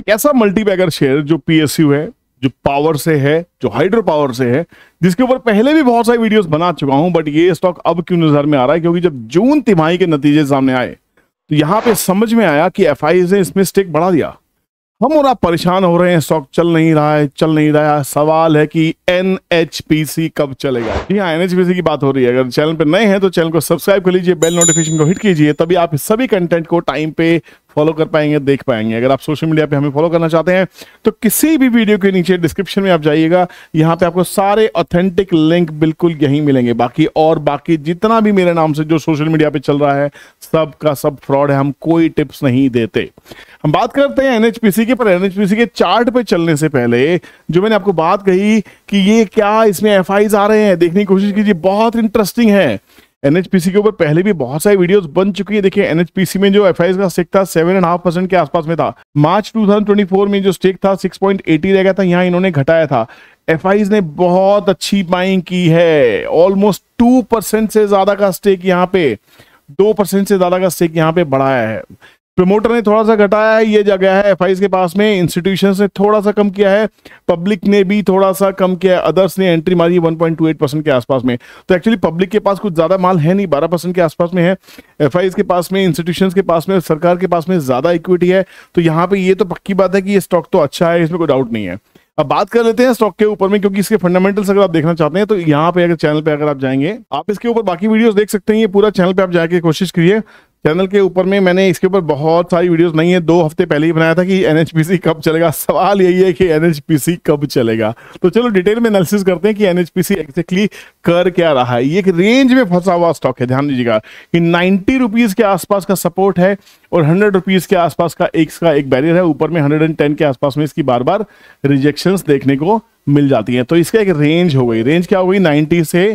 एक ऐसा multibagger share जो पीएसयू है, जो पावर से है, जो हाइड्रो पावर से है, जिसके ऊपर पहले भी बहुत सारी वीडियोस बना चुका हूं। बट ये स्टॉक अब क्यों नजर में आ रहा है, क्योंकि जब जून तिमाही के नतीजे सामने आए तो यहां पे समझ में आया कि एफआईआई ने इसमें स्टेक बढ़ा दिया। हम और आप परेशान हो रहे हैं, स्टॉक चल नहीं रहा है। सवाल है कि एनएचपीसी कब चलेगा। जी हाँ, एनएचपीसी की बात हो रही है। अगर चैनल पर नए हैं तो चैनल को सब्सक्राइब कर लीजिए, बेल नोटिफिकेशन को हिट कीजिए, तभी आप सभी कंटेंट को टाइम पे फॉलो कर पाएंगे, देख पाएंगे। अगर आप सोशल मीडिया पे हमें फॉलो करना चाहते हैं तो किसी भी वीडियो के नीचे डिस्क्रिप्शन में आप जाइएगा, यहाँ पे आपको सारे ऑथेंटिक लिंक बिल्कुल यहीं मिलेंगे। बाकी जितना भी मेरे नाम से जो सोशल मीडिया पे चल रहा है, सब का सब फ्रॉड है। हम कोई टिप्स नहीं देते। हम बात करते हैं एनएचपीसी के। पर एनएचपीसी के चार्ट पे चलने से पहले जो मैंने आपको बात कही कि ये क्या इसमें एफआईआईज आ रहे हैं, देखने की कोशिश कीजिए, बहुत इंटरेस्टिंग है। एनएचपीसी के ऊपर पहले भी बहुत सारी वीडियोस बन चुकी है। देखिए, एनएचपीसी में जो एफआईआईज का स्टेक था 7.5% के आसपास में था। मार्च 2024 में जो स्टेक था 6.80 रह गया था, यहाँ इन्होंने घटाया था। एफआईआईज ने बहुत अच्छी बाइंग की है, ऑलमोस्ट 2% से ज्यादा का स्टेक यहाँ पे, 2% से ज्यादा का स्टेक यहाँ पे बढ़ाया है। प्रमोटर ने थोड़ा सा घटाया है, ये जगह है एफआईआईज के पास में। इंस्टीट्यूशंस ने थोड़ा सा कम किया है, पब्लिक ने भी थोड़ा सा कम किया है, अदर्स ने एंट्री मारी 1.28% के आसपास में। तो एक्चुअली पब्लिक के पास कुछ ज्यादा माल है नहीं, 12% के आसपास में है एफआईआईज के पास में, इंस्टीट्यूशंस के पास में, सरकार के पास में ज्यादा इक्विटी है। तो यहाँ पे ये तो पक्की बात है कि ये स्टॉक तो अच्छा है, इसमें कोई डाउट नहीं है। अब बात कर लेते हैं स्टॉक के ऊपर में, क्योंकि इसके फंडामेंटल्स अगर आप देखना चाहते हैं तो यहाँ पे अगर चैनल पे अगर आप जाएंगे, आप इसके ऊपर बाकी वीडियोस देख सकते हैं। ये पूरा चैनल पे आप जाके कोशिश करिए। चैनल के ऊपर में मैंने इसके ऊपर बहुत सारी वीडियोस नहीं है, 2 हफ्ते पहले ही बनाया था कि एनएचपीसी कब चलेगा। सवाल यही है कि एनएचपीसी कब चलेगा। तो चलो डिटेल में एनालिसिस करते हैं कि एनएचपीसी एक्जैक्टली कर क्या रहा है। ये एक रेंज में फंसा हुआ स्टॉक है, ध्यान दीजिएगा कि 90 रुपीज के आसपास का सपोर्ट है और 100 रुपीज के आसपास का एक बैरियर है। ऊपर में 110 के आसपास में इसकी बार बार रिजेक्शन देखने को मिल जाती है। तो इसका एक रेंज हो गई। रेंज क्या हो गई? 90 से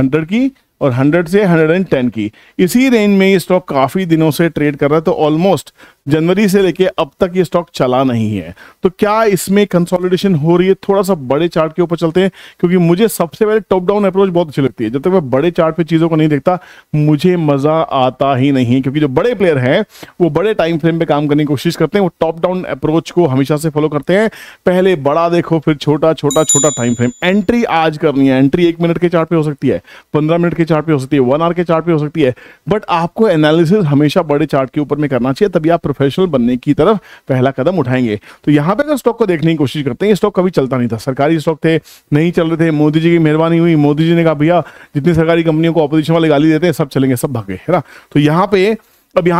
100 की और 100 से 110 की। इसी रेंज में ये स्टॉक काफी दिनों से ट्रेड कर रहा है। तो ऑलमोस्ट जनवरी से लेके अब तक ये स्टॉक चला नहीं है। तो क्या इसमें कंसोलिडेशन हो रही है? थोड़ा सा बड़े चार्ट के ऊपर चलते हैं, क्योंकि मुझे सबसे पहले टॉप डाउन अप्रोच बहुत अच्छी लगती है। जब तक मैं बड़े चार्ट पे चीजों को नहीं देखता, मुझे मजा आता ही नहीं है, क्योंकि जो बड़े प्लेयर हैं वो बड़े टाइम फ्रेम पे काम करने की कोशिश करते हैं। वो टॉप डाउन अप्रोच को हमेशा से फॉलो करते हैं। पहले बड़ा देखो, फिर छोटा छोटा छोटा टाइम फ्रेम। एंट्री आज करनी है। एंट्री 1 मिनट के चार्ट पे हो सकती है, 15 मिनट के चार्ट पे हो सकती है, 1 आवर के चार्ट पे हो सकती है। बट आपको एनालिसिस हमेशा बड़े चार्ट के ऊपर में करना चाहिए, तभी आप प्रोफेशनल बनने की तरफ पहला कदम उठाएंगे। तो यहाँ पे अगर स्टॉक को देखने की कोशिश करते हैं, स्टॉक कभी चलता नहीं था। सरकारी स्टॉक थे, नहीं चल रहे थे। मोदी जी की मेहरबानी हुई, मोदी जी ने कहा भैया जितनी सरकारी कंपनियों को ऑपोजिशन वाले गाली देते हैं सब चलेंगे, सब भागे, है ना। तो यहाँ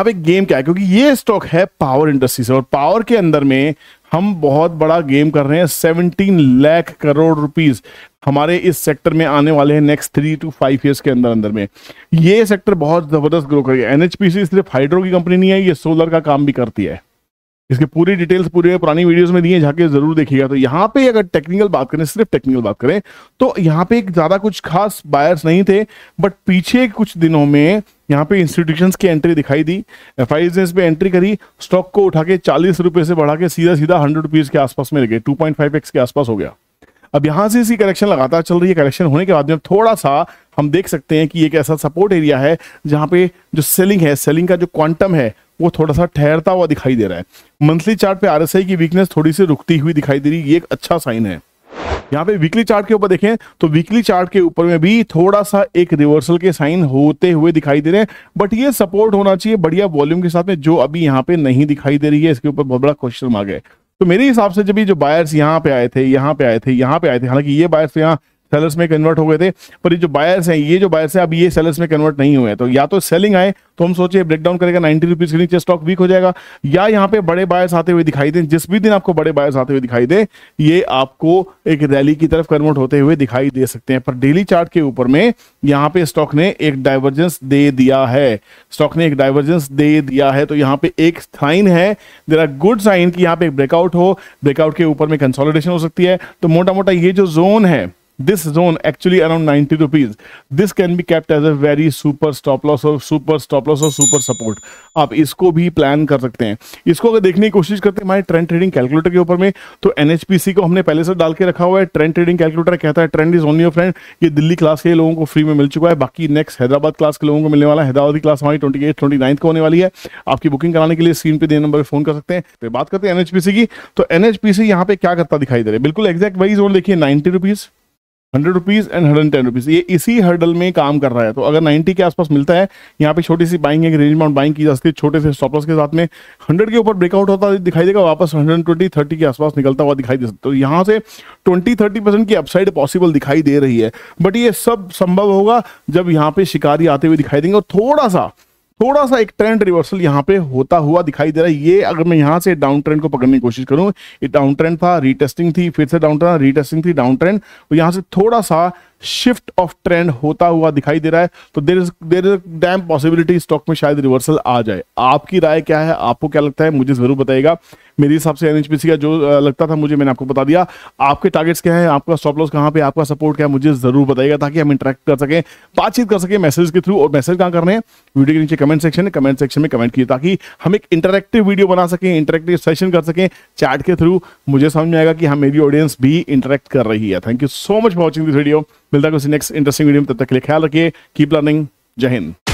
पे गेम क्या है, क्योंकि ये स्टॉक है पावर इंडस्ट्री से और पावर के अंदर में हम बहुत बड़ा गेम कर रहे हैं। 17 लाख करोड़ रुपीस हमारे इस सेक्टर में आने वाले हैं नेक्स्ट 3 to 5 ईयर्स के अंदर में। ये सेक्टर बहुत जबरदस्त ग्रो करेगा। एनएचपीसी सिर्फ हाइड्रो की कंपनी नहीं है, ये सोलर का काम भी करती है। इसके पूरी डिटेल्स पूरे पुरानी वीडियोस में दी है, जाके जरूर देखिएगा। तो यहाँ पे अगर टेक्निकल बात करें, सिर्फ टेक्निकल बात करें, तो यहाँ पे एक ज्यादा कुछ खास बायर्स नहीं थे। बट पीछे कुछ दिनों में यहाँ पे इंस्टीट्यूशंस की एंट्री दिखाई दी, एफआईआईज ने इस पे एंट्री करी, स्टॉक को उठा के 40 रुपए से बढ़ा के सीधा 100 रुपीज के आसपास में लगे, 2.5x के आसपास हो गया। अब यहाँ से इसी करेक्शन लगातार चल रही है। करेक्शन होने के बाद में थोड़ा सा हम देख सकते हैं कि एक ऐसा सपोर्ट एरिया है जहाँ पे जो सेलिंग है, सेलिंग का जो क्वांटम है वो थोड़ा सा ठहरता हुआ दिखाई दे रहा है। मंथली चार्ट पे आरएसआई की वीकनेस थोड़ी सी रुकती हुई दिखाई दे रही है, ये एक अच्छा साइन है। यहाँ पे वीकली चार्ट के ऊपर देखें तो वीकली चार्ट के ऊपर में भी थोड़ा सा एक रिवर्सल के साइन होते हुए दिखाई दे रहे हैं। बट ये सपोर्ट होना चाहिए बढ़िया वॉल्यूम के साथ में, जो अभी यहाँ पे नहीं दिखाई दे रही है। इसके ऊपर बहुत बड़ा क्वेश्चन मार्क है। तो मेरे हिसाब से जब ये जो बायर्स यहाँ पे आए थे, हालांकि ये बायर्स यहाँ सेलर्स में कन्वर्ट हो गए थे, पर ये जो बायर्स हैं अब ये सेलर्स में कन्वर्ट नहीं हुए। तो या तो सेलिंग आए तो हम सोचे ब्रेकडाउन करेगा 90 रुपीज के नीचे, स्टॉक वीक हो जाएगा, या यहाँ पे बड़े बायर्स आते हुए दिखाई दें। जिस भी दिन आपको बड़े बायर्स आते हुए दिखाई दे, ये आपको एक रैली की तरफ कन्वर्ट होते हुए दिखाई दे सकते हैं। पर डेली चार्ट के ऊपर में यहाँ पे स्टॉक ने एक डाइवर्जेंस दे दिया है, तो यहाँ पे एक साइन है, देयर आर गुड साइन कि यहाँ पे एक ब्रेकआउट हो, ब्रेकआउट के ऊपर में कंसोलिडेशन हो सकती है। तो मोटा मोटा ये जो जोन है this zone actually around 90 rupees. This can be kept as a very super stop loss और super stop loss और super support. आप इसको भी plan कर सकते हैं. इसको अगर देखने की कोशिश करते हैं हमारे trend trading calculator के ऊपर में, तो NHPC को हमने पहले से डाल के रखा हुआ है. Trend trading calculator कहता है trend is only your friend. ये दिल्ली क्लास के लोगों को फ्री में मिल चुका है. बाकी नेक्स्ट हैदराबाद क्लास के लोगों को मिलने वाला है. हैदराबादी क्लास हमारी 28-29 को होने वाली है. आपकी बुकिंग कराने के लिए स्क्रीन पे दिए नंबर पर फोन कर सकते हैं. तो बात करते हैं NHPC की. तो NHPC यहाँ पे क्या करता दिखाई दे रहा है, बिल्कुल एग्जैक्ट वही जोन देखिए 90 रुपीज, 100 रुपीज एंड 110 रुपीज. ये इसी हर्डल में काम कर रहा है. तो अगर 90 के आसपास मिलता है यहाँ पे छोटी सी बाइंग है, रेंज बाउंड बाइंग की जा सकती है छोटे से स्टॉप लॉस के साथ में. 100 के ऊपर ब्रेकआउट होता दिखाई देगा, वापस 120 30 के आसपास निकलता हुआ दिखाई दे सकता है. तो यहाँ से 20-30% की अपसाइड पॉसिबल दिखाई दे रही है. बट ये सब संभव होगा जब यहाँ पे शिकारी आते हुए दिखाई देंगे और थोड़ा सा एक ट्रेंड रिवर्सल यहाँ पे होता हुआ दिखाई दे रहा है. ये अगर मैं यहाँ से डाउन ट्रेंड को पकड़ने की कोशिश करूँ, ये डाउन ट्रेंड था, रीटेस्टिंग थी, फिर से डाउन ट्रेंड, रीटेस्टिंग थी, डाउन ट्रेंड, और यहाँ से थोड़ा सा शिफ्ट ऑफ ट्रेंड होता हुआ दिखाई दे रहा है. तो there is damn possibility stock में शायद रिवर्सल आ जाए. आपकी राय क्या है, आपको क्या लगता है, मुझे जरूर बताइएगा. मेरे हिसाब से NHPC का जो लगता था मुझे, मैंने आपको बता दिया. आपके टारगेट्स क्या है, आपका स्टॉप लॉस कहाँ पे, आपका सपोर्ट क्या है, मुझे जरूर बताइएगा ताकि हम इंटरेक्ट कर सकें, बातचीत कर सकें मैसेज के थ्रू. और मैसेज कहाँ करने हैं, वीडियो के नीचे कमेंट सेक्शन में कमेंट कीजिए ताकि हम एक इंटरेक्टिव वीडियो बना सकें, इंटरेक्टिव सेशन कर सकें चैट के थ्रू. मुझे समझ में आएगा कि हाँ मेरी ऑडियंस भी इंटरेक्ट कर रही है. Thank you so much for watching this video. मिलता है किसी नेक्स्ट इंटरेस्टिंग वीडियो में, तब तक के लिए ख्याल रखिए. Keep learning. जय हिंद.